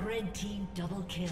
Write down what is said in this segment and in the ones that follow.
Red team double kill.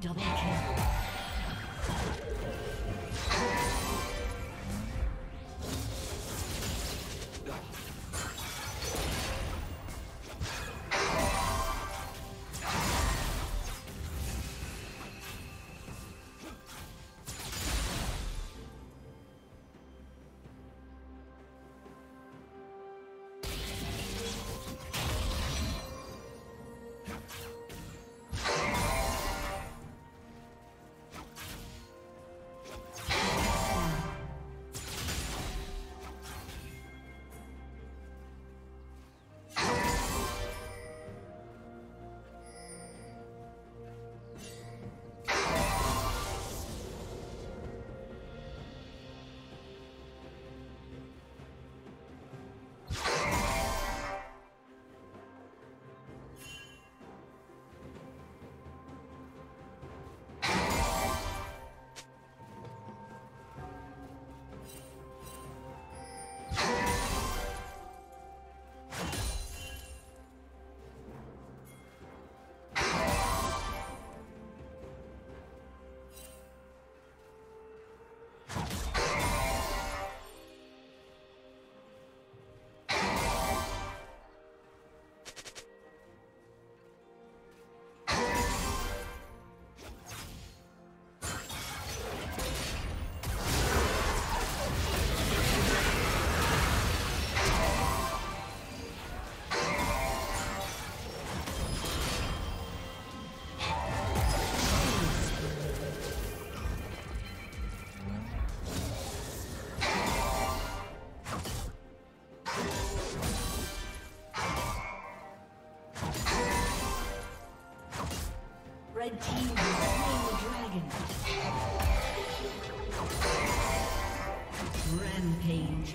Double kill. Red team has slain the dragon. Rampage.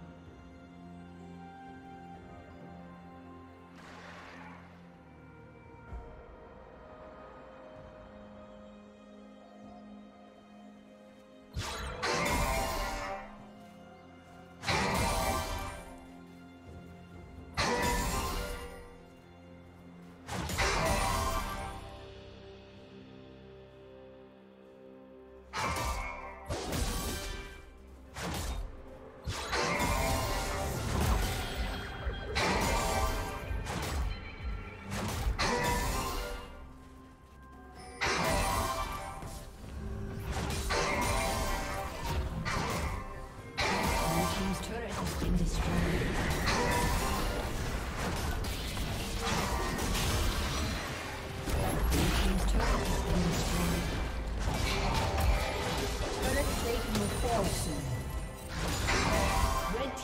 Red team's